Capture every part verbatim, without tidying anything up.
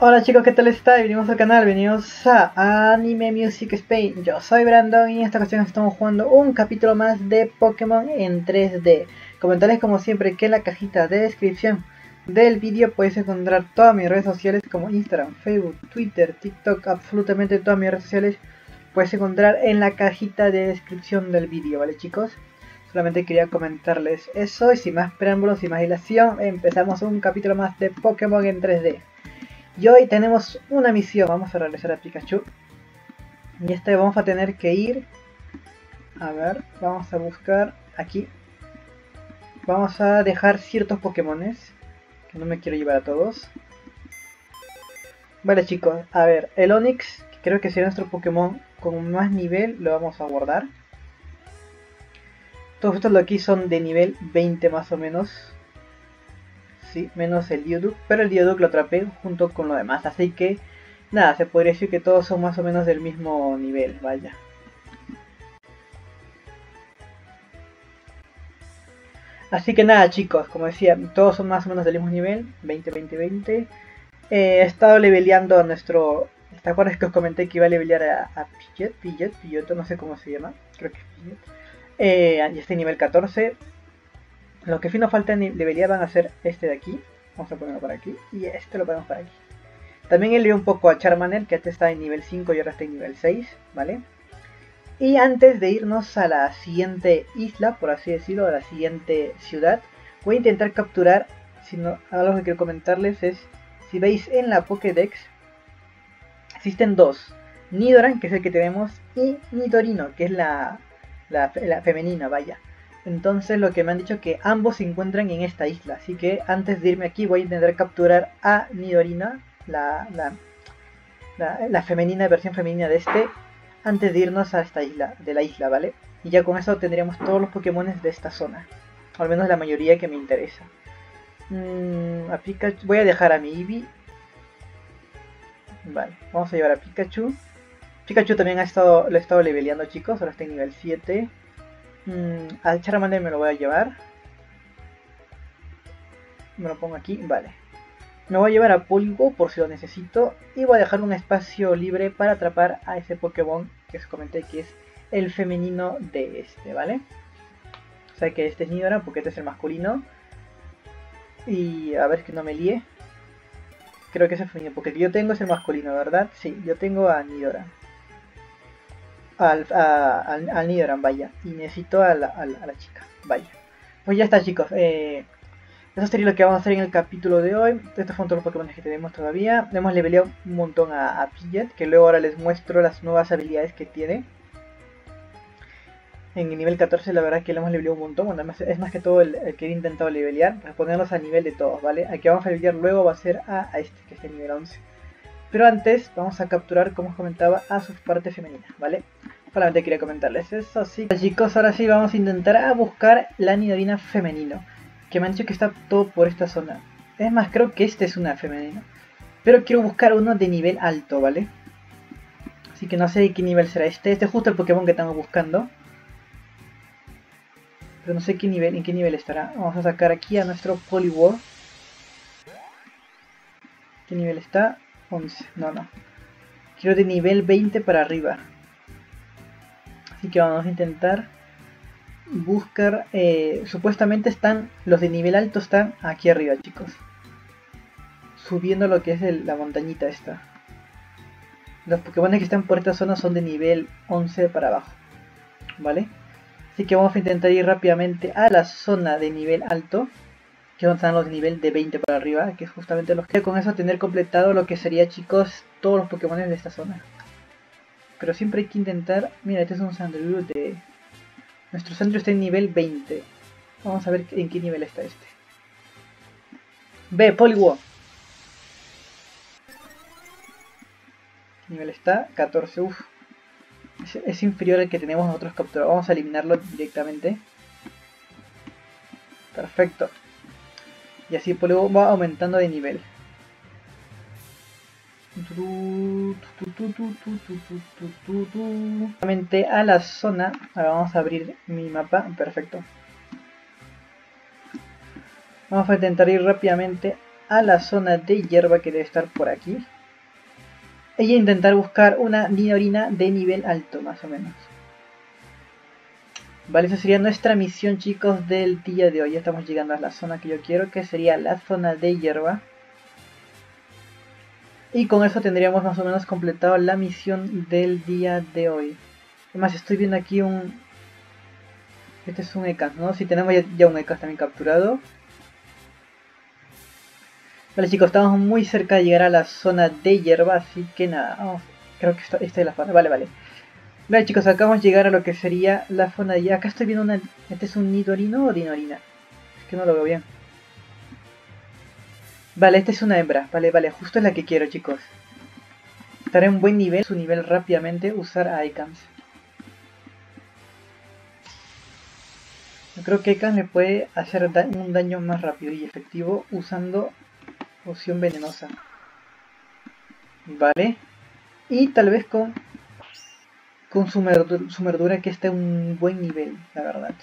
Hola chicos, ¿qué tal está? Bienvenidos al canal, bienvenidos a Anime Music Spain. Yo soy Brandon y en esta ocasión estamos jugando un capítulo más de Pokémon en tres D. Comentarles como siempre que en la cajita de descripción del vídeo puedes encontrar todas mis redes sociales como Instagram, Facebook, Twitter, TikTok, absolutamente todas mis redes sociales puedes encontrar en la cajita de descripción del vídeo, ¿vale chicos? Solamente quería comentarles eso y sin más preámbulos, sin más dilación, empezamos un capítulo más de Pokémon en tres D. Y hoy tenemos una misión, vamos a regresar a Pikachu. Y esta vez vamos a tener que ir, a ver, vamos a buscar aquí. Vamos a dejar ciertos Pokémones, que no me quiero llevar a todos. Vale chicos, a ver, el Onix, que creo que será nuestro Pokémon con más nivel, lo vamos a guardar. Todos estos de aquí son de nivel veinte más o menos. Sí, menos el Dioduk, pero el Dioduk lo atrapé junto con lo demás, así que nada, se podría decir que todos son más o menos del mismo nivel, vaya. Así que nada chicos, como decía, todos son más o menos del mismo nivel, veinte, veinte, veinte. Eh, he estado leveleando a nuestro... ¿Te acuerdas que os comenté que iba a levelear a, a Pidgeot? Pidgeot, Pidgeot, no sé cómo se llama, creo que es Pidgeot. Eh, y este nivel catorce. Lo que sí nos falta debería van a ser este de aquí. Vamos a ponerlo por aquí. Y este lo ponemos para aquí. También elevé un poco a Charmander, que antes estaba en nivel cinco y ahora está en nivel seis, ¿vale? Y antes de irnos a la siguiente isla, por así decirlo, a la siguiente ciudad, voy a intentar capturar, si no, algo que quiero comentarles es, si veis en la Pokédex, existen dos. Nidoran, que es el que tenemos, y Nidorino, que es la, la, la femenina, vaya. Entonces lo que me han dicho que ambos se encuentran en esta isla. Así que antes de irme aquí voy a intentar capturar a Nidorina, la, la, la, la femenina, versión femenina de este, antes de irnos a esta isla, de la isla, ¿vale? Y ya con eso tendríamos todos los Pokémones de esta zona. O al menos la mayoría que me interesa. Mm, a Pikachu. Voy a dejar a mi Eevee. Vale, vamos a llevar a Pikachu. Pikachu también ha estado, lo he estado leveleando, chicos. Ahora está en nivel siete. Mm, al Charmander me lo voy a llevar. Me lo pongo aquí, vale. Me voy a llevar a Poliwag por si lo necesito. Y voy a dejar un espacio libre para atrapar a ese Pokémon que os comenté que es el femenino de este, ¿vale? O sea que este es Nidoran porque este es el masculino. Y a ver que no me líe. Creo que es el femenino, porque el que yo tengo es el masculino, ¿verdad? Sí, yo tengo a Nidoran. Al, a, al, al Nidoran, vaya. Y necesito a la, a la, a la chica, vaya. Pues ya está chicos, eh, eso sería lo que vamos a hacer en el capítulo de hoy. Estos son todos los Pokémon que tenemos todavía. Hemos leveleado un montón a, a Pidgeot, que luego ahora les muestro las nuevas habilidades que tiene. En el nivel catorce la verdad es que le hemos leveleado un montón. Bueno, es más que todo el, el que he intentado levelear, para ponernos a nivel de todos, ¿vale? Al que vamos a levelear luego va a ser a, a este, que es el nivel once. Pero antes vamos a capturar, como os comentaba, a sus partes femeninas, ¿vale? Solamente quería comentarles eso, así que chicos, ahora sí vamos a intentar a buscar la Nidorina femenino. Que me han dicho que está todo por esta zona. Es más, creo que este es una femenina. Pero quiero buscar uno de nivel alto, ¿vale? Así que no sé de qué nivel será este. Este es justo el Pokémon que estamos buscando. Pero no sé qué nivel, en qué nivel estará. Vamos a sacar aquí a nuestro Poliwag. ¿Qué nivel está? once, no, no. Quiero de nivel veinte para arriba. Así que vamos a intentar buscar. Eh, supuestamente están los de nivel alto, están aquí arriba, chicos. Subiendo lo que es el, la montañita esta. Los Pokémon que están por esta zona son de nivel once para abajo, ¿vale? Así que vamos a intentar ir rápidamente a la zona de nivel alto. Que están los de nivel de veinte para arriba, que es justamente los que con eso tener completado lo que sería, chicos, todos los Pokémon de esta zona. Pero siempre hay que intentar... Mira, este es un Sandshrew de... Nuestro Sandshrew está en nivel veinte. Vamos a ver en qué nivel está este. ¡Ve, Poliwag! ¿Qué nivel está? catorce, uff. Es, es inferior al que tenemos nosotros capturados. Vamos a eliminarlo directamente. Perfecto. Y así luego va aumentando de nivel. Justamente a la zona. Ahora vamos a abrir mi mapa. Perfecto. Vamos a intentar ir rápidamente a la zona de hierba que debe estar por aquí. E intentar buscar una Nidorina de nivel alto, más o menos. Vale, esa sería nuestra misión, chicos, del día de hoy. Ya estamos llegando a la zona que yo quiero, que sería la zona de hierba. Y con eso tendríamos más o menos completado la misión del día de hoy. Además, estoy viendo aquí un... Este es un Ekans, ¿no? Sí, tenemos ya, ya un Ekans también capturado. Vale, chicos, estamos muy cerca de llegar a la zona de hierba, así que nada, vamos. Creo que esta, esta es la zona, vale, vale. Vale, chicos, acabamos de llegar a lo que sería la zona de hierba. Acá estoy viendo una... ¿Este es un Nidorino o Nidorina? Es que no lo veo bien. Vale, esta es una hembra, vale, vale, justo es la que quiero, chicos. Estaré en buen nivel, su nivel rápidamente, usar a Ekans. Yo creo que Ekans le puede hacer da un daño más rápido y efectivo usando poción venenosa. Vale. Y tal vez con, con su, merdu su merdura que esté a un buen nivel, la verdad.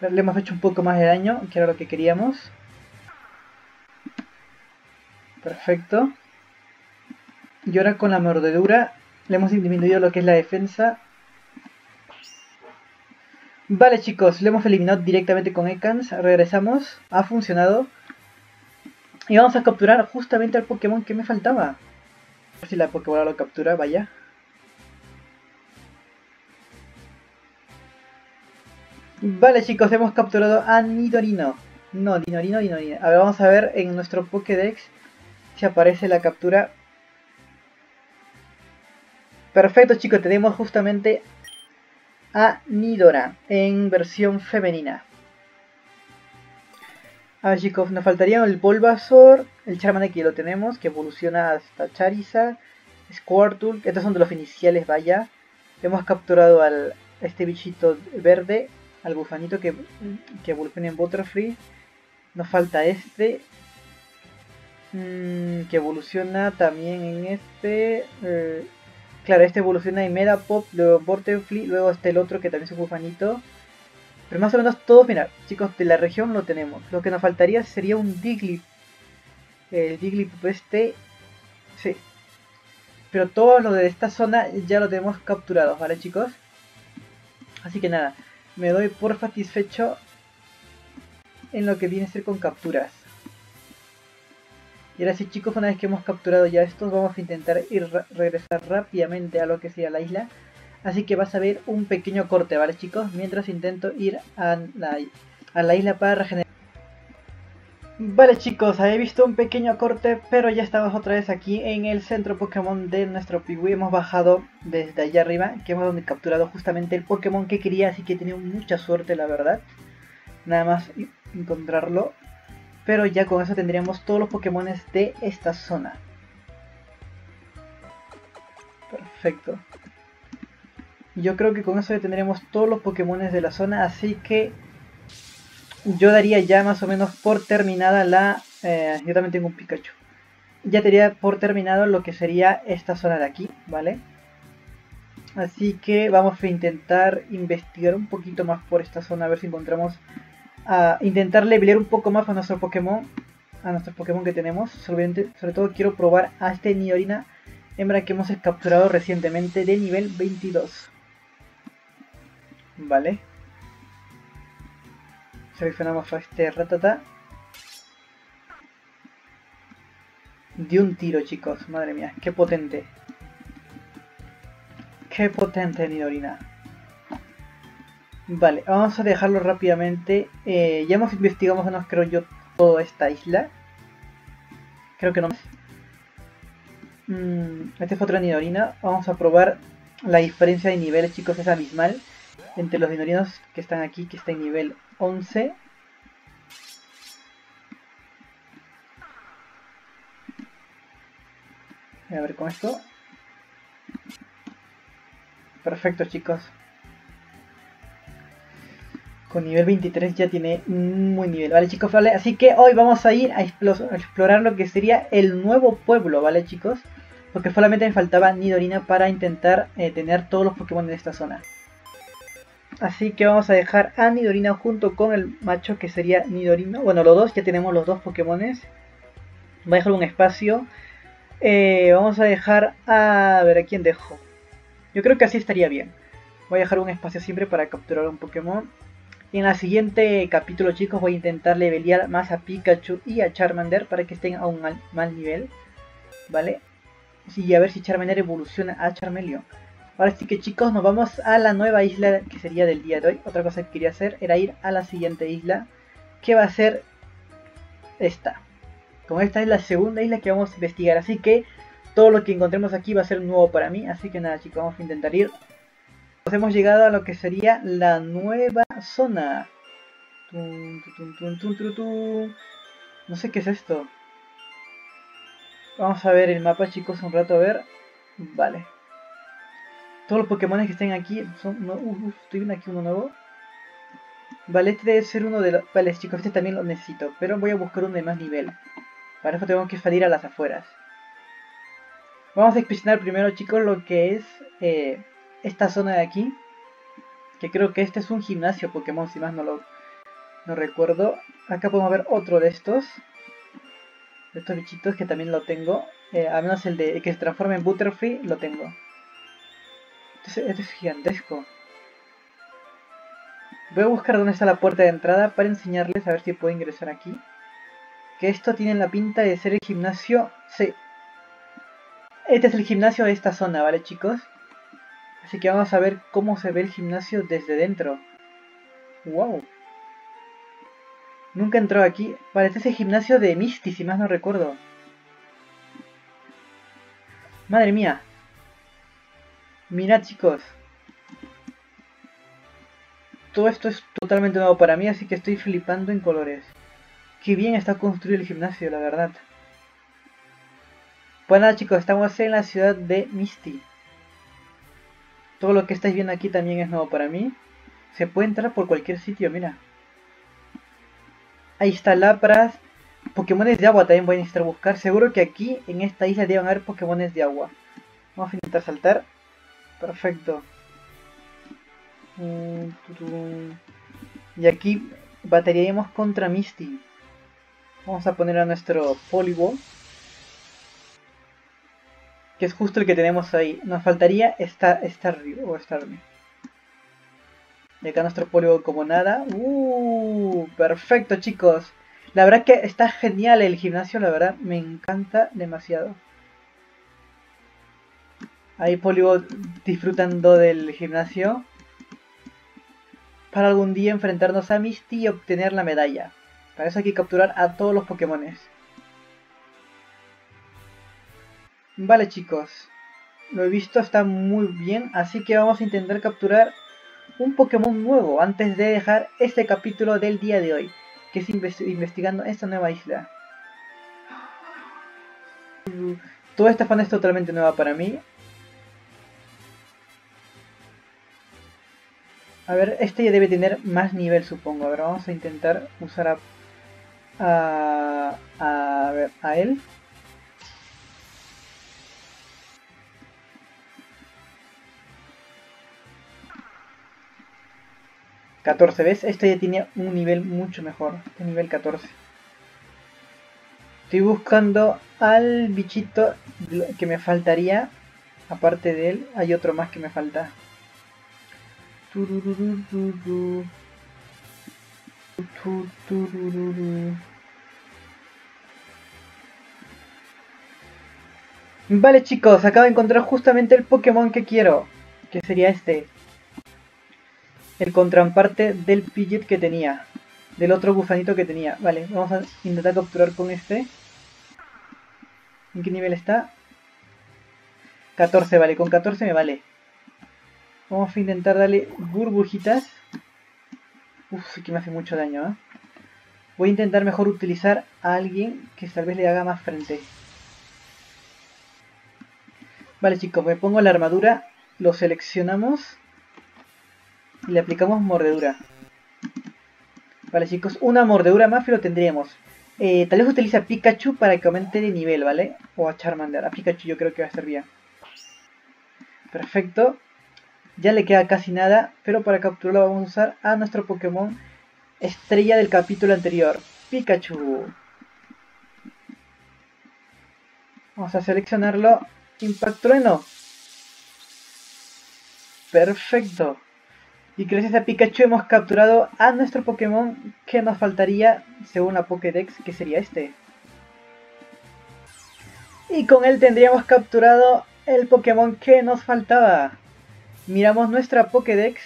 Le hemos hecho un poco más de daño, que era lo que queríamos. Perfecto. Y ahora con la mordedura le hemos disminuido lo que es la defensa. Vale, chicos, le hemos eliminado directamente con Ekans. Regresamos. Ha funcionado. Y vamos a capturar justamente al Pokémon que me faltaba. A ver si la Pokébola lo captura, vaya. Vale, chicos, hemos capturado a Nidorino. No, Nidorino, Nidorino. A ver, vamos a ver en nuestro Pokédex. Si aparece la captura. Perfecto, chicos, tenemos justamente a Nidora en versión femenina. A ver, chicos, nos faltarían el Bulbasaur, el Charmander que ya lo tenemos, que evoluciona hasta Charizard, Squirtle, estos son de los iniciales, vaya. Hemos capturado al este bichito verde, al bufanito que, que evoluciona en Butterfree. Nos falta este que evoluciona también en este eh, claro, este evoluciona en Metapod, luego Butterfree, luego este el otro que también es un bufanito. Pero más o menos todos, mira, chicos, de la región lo tenemos. Lo que nos faltaría sería un Diglip. El Diglip este, sí. Pero todo lo de esta zona ya lo tenemos capturados, ¿vale, chicos? Así que nada, me doy por satisfecho en lo que viene a ser con capturas. Y ahora sí, chicos, una vez que hemos capturado ya estos, vamos a intentar ir regresar rápidamente a lo que sería la isla. Así que vas a ver un pequeño corte, ¿vale, chicos? Mientras intento ir a la, a la isla para regenerar. Vale, chicos, habéis visto un pequeño corte, pero ya estamos otra vez aquí en el centro Pokémon de nuestro Piwi. Hemos bajado desde allá arriba, que hemos capturado justamente el Pokémon que quería, así que he tenido mucha suerte, la verdad. Nada más encontrarlo. Pero ya con eso tendríamos todos los Pokémon de esta zona. Perfecto. Yo creo que con eso ya tendríamos todos los Pokémon de la zona. Así que yo daría ya más o menos por terminada la... Eh, yo también tengo un Pikachu. Ya daría por terminado lo que sería esta zona de aquí, ¿vale? Así que vamos a intentar investigar un poquito más por esta zona. A ver si encontramos... a intentar levelear un poco más a nuestro Pokémon, a nuestros Pokémon que tenemos. Sobre, sobre todo quiero probar a este Nidorina hembra que hemos capturado recientemente de nivel veintidós. Vale. Seleccionamos a este Ratata. De un tiro, chicos, madre mía, qué potente. Qué potente Nidorina. Vale, vamos a dejarlo rápidamente. Eh, ya hemos investigado más o menos, creo yo, toda esta isla. Creo que no más. Mm, este es otro Nidorina. Vamos a probar la diferencia de niveles, chicos, es abismal. Entre los Nidorinos que están aquí, que está en nivel once. A ver con esto. Perfecto, chicos. Con nivel veintitrés ya tiene un buen nivel, ¿vale, chicos? Vale, así que hoy vamos a ir a explorar lo que sería el nuevo pueblo, ¿vale, chicos? Porque solamente me faltaba Nidorina para intentar eh, tener todos los Pokémon de esta zona. Así que vamos a dejar a Nidorina junto con el macho que sería Nidorino. Bueno, los dos, ya tenemos los dos Pokémones. Voy a dejar un espacio. Eh, vamos a dejar a... a ver a quién dejo. Yo creo que así estaría bien. Voy a dejar un espacio siempre para capturar un Pokémon. Y en el siguiente capítulo, chicos, voy a intentar levelear más a Pikachu y a Charmander para que estén a un mal, mal nivel, ¿vale? Y a ver si Charmander evoluciona a Charmeleon. Ahora sí que, chicos, nos vamos a la nueva isla que sería del día de hoy. Otra cosa que quería hacer era ir a la siguiente isla, que va a ser esta. Como esta es la segunda isla que vamos a investigar, así que todo lo que encontremos aquí va a ser nuevo para mí. Así que nada, chicos, vamos a intentar ir. Pues hemos llegado a lo que sería la nueva zona. Tum, tum, tum, tum, tum, tum. No sé qué es esto. Vamos a ver el mapa, chicos, un rato, a ver. Vale. Todos los Pokémon que estén aquí son... No, uh, uh, estoy viendo aquí uno nuevo. Vale, este debe ser uno de los... Vale, chicos, este también lo necesito, pero voy a buscar uno de más nivel. Para eso tengo que salir a las afueras. Vamos a inspeccionar primero, chicos, lo que es eh, esta zona de aquí. Que creo que este es un gimnasio Pokémon, si más no lo no recuerdo. Acá podemos ver otro de estos. De estos bichitos que también lo tengo. Eh, al menos el de que se transforma en Butterfree lo tengo. Entonces, esto es gigantesco. Voy a buscar dónde está la puerta de entrada para enseñarles a ver si puedo ingresar aquí. Que esto tiene la pinta de ser el gimnasio. Sí. Este es el gimnasio de esta zona, ¿vale, chicos? Así que vamos a ver cómo se ve el gimnasio desde dentro. ¡Wow! Nunca entró aquí. Vale, este es el gimnasio de Misty, si más no recuerdo. ¡Madre mía! Mirad, chicos, todo esto es totalmente nuevo para mí, así que estoy flipando en colores. Qué bien está construido el gimnasio, la verdad. Pues nada, chicos, estamos en la ciudad de Misty. Todo lo que estáis viendo aquí también es nuevo para mí. Se puede entrar por cualquier sitio, mira. Ahí está Lapras. Pokémones de agua también voy a necesitar buscar. Seguro que aquí, en esta isla, deben haber Pokémones de agua. Vamos a intentar saltar. Perfecto. Y aquí bateríamos contra Misty. Vamos a poner a nuestro Poliwag, que es justo el que tenemos ahí. Nos faltaría Staryu o Starmie. Y acá nuestro Poliwag como nada. Uh, perfecto, chicos. La verdad que está genial el gimnasio, la verdad me encanta demasiado. Ahí Poliwag disfrutando del gimnasio. Para algún día enfrentarnos a Misty y obtener la medalla. Para eso hay que capturar a todos los Pokémones. Vale, chicos. Lo he visto, está muy bien. Así que vamos a intentar capturar un Pokémon nuevo antes de dejar este capítulo del día de hoy, que es investigando esta nueva isla. Toda esta zona es totalmente nueva para mí. A ver, este ya debe tener más nivel, supongo. A ver, vamos a intentar usar a... A, a, a ver, a él. catorce, ¿ves? Este ya tiene un nivel mucho mejor. Este nivel catorce. Estoy buscando al bichito que me faltaría. Aparte de él, hay otro más que me falta. Vale, chicos, acabo de encontrar justamente el Pokémon que quiero, que sería este, el contraparte del Pidgeot que tenía, del otro gusanito que tenía. Vale, vamos a intentar capturar con este. ¿En qué nivel está? catorce, vale, con catorce me vale. Vamos a intentar darle burbujitas. Uf, que me hace mucho daño, ¿eh? Voy a intentar mejor utilizar a alguien que tal vez le haga más frente. Vale, chicos, me pongo la armadura, lo seleccionamos y le aplicamos mordedura. Vale, chicos, una mordedura más y lo tendríamos. Eh, tal vez utilice a Pikachu para que aumente de nivel, ¿vale? O a Charmander. A Pikachu yo creo que va a estar bien. Perfecto. Ya le queda casi nada, pero para capturarlo vamos a usar a nuestro Pokémon estrella del capítulo anterior, Pikachu. Vamos a seleccionarlo. Impact Trueno. Perfecto. Y gracias a Pikachu hemos capturado a nuestro Pokémon que nos faltaría según la Pokédex, que sería este. Y con él tendríamos capturado el Pokémon que nos faltaba. Miramos nuestra Pokédex.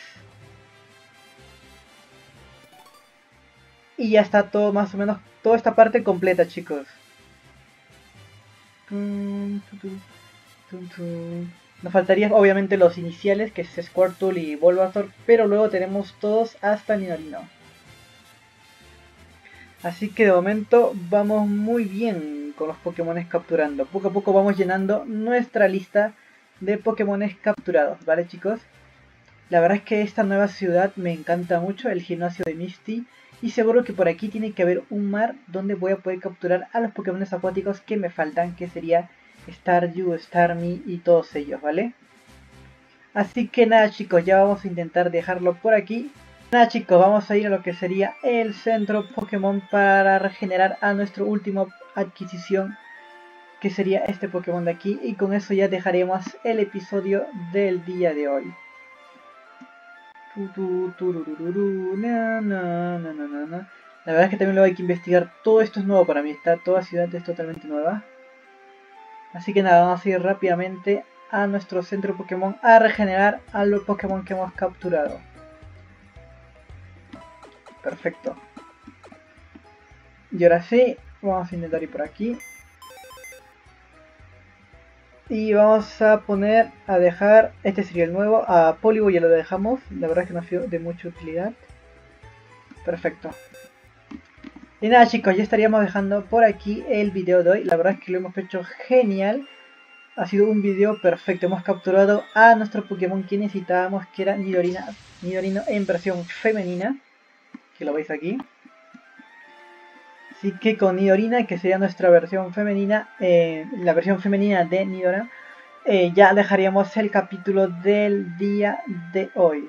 Y ya está todo, más o menos, toda esta parte completa, chicos. Nos faltarían obviamente los iniciales, que es Squirtle y Bulbasaur, pero luego tenemos todos hasta Nidorino. Así que de momento vamos muy bien con los Pokémones capturando. Poco a poco vamos llenando nuestra lista de Pokémones capturados, ¿vale, chicos? La verdad es que esta nueva ciudad me encanta mucho, el gimnasio de Misty. Y seguro que por aquí tiene que haber un mar donde voy a poder capturar a los Pokémones acuáticos que me faltan, que sería Staryu, Starmie y todos ellos, ¿vale? Así que nada, chicos, ya vamos a intentar dejarlo por aquí. Nada, chicos, vamos a ir a lo que sería el centro Pokémon para regenerar a nuestro último adquisición, que sería este Pokémon de aquí. Y con eso ya dejaremos el episodio del día de hoy. La verdad es que también lo hay que investigar. Todo esto es nuevo para mí. Está, toda ciudad es totalmente nueva. Así que nada, vamos a ir rápidamente a nuestro centro Pokémon a regenerar a los Pokémon que hemos capturado. Perfecto. Y ahora sí, vamos a intentar ir por aquí. Y vamos a poner a dejar, este sería el nuevo, a Poliwag ya lo dejamos, la verdad es que no ha sido de mucha utilidad. Perfecto. Y nada, chicos, ya estaríamos dejando por aquí el video de hoy, la verdad es que lo hemos hecho genial. Ha sido un video perfecto, hemos capturado a nuestro Pokémon que necesitábamos, que era Nidorina, Nidorino en versión femenina, que lo veis aquí. Así que con Nidorina, que sería nuestra versión femenina, eh, la versión femenina de Nidoran, eh, ya dejaríamos el capítulo del día de hoy.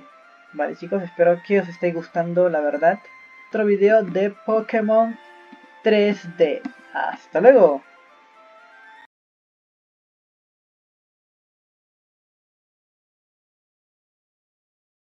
Vale, chicos, espero que os esté gustando, la verdad, otro video de Pokémon tres D. ¡Hasta luego!